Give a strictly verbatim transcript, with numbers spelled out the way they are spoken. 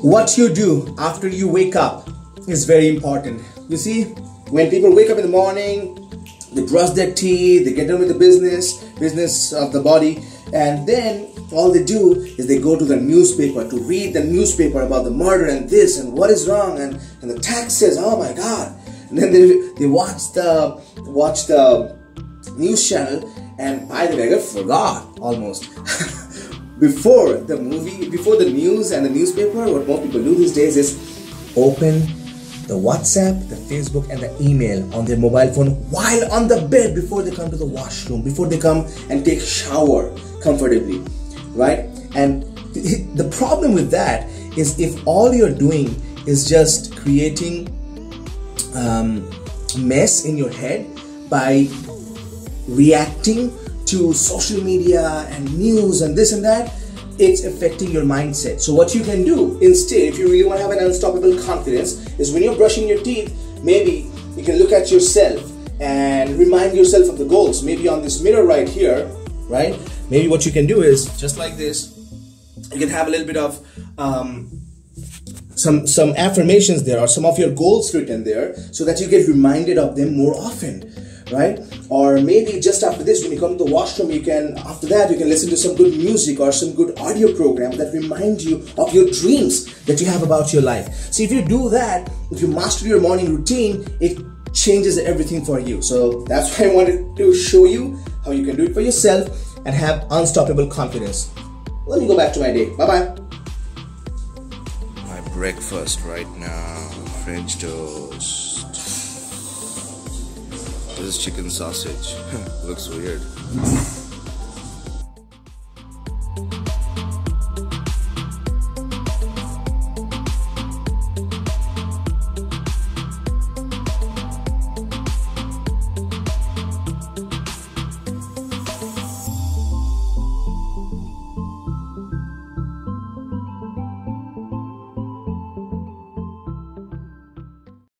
What you do after you wake up is very important. You see, when people wake up in the morning, they brush their teeth, they get done with the business, business of the body, and then all they do is they go to the newspaper to read the newspaper about the murder and this and what is wrong and, and the taxes, oh my God. And then they, they watch the watch the news channel, and by the way, I forgot almost. Before the movie, before the news and the newspaper, what most people do these days is open the WhatsApp, the Facebook and the email on their mobile phone while on the bed, before they come to the washroom, before they come and take shower comfortably, right? And the problem with that is, if all you're doing is just creating um, mess in your head by reacting to social media and news and this and that, it's affecting your mindset. So what you can do instead, if you really want to have an unstoppable confidence, is when you're brushing your teeth, maybe you can look at yourself and remind yourself of the goals. Maybe on this mirror right here, right? Maybe what you can do is just like this. You can have a little bit of um, some some affirmations there, or some of your goals written there, so that you get reminded of them more often. Right? Or maybe just after this, when you come to the washroom, you can, after that, you can listen to some good music or some good audio program that reminds you of your dreams that you have about your life. So if you do that, if you master your morning routine, it changes everything for you. So that's why I wanted to show you how you can do it for yourself and have unstoppable confidence. Let me go back to my day. Bye-bye. My breakfast right now, French toast. This chicken sausage looks weird.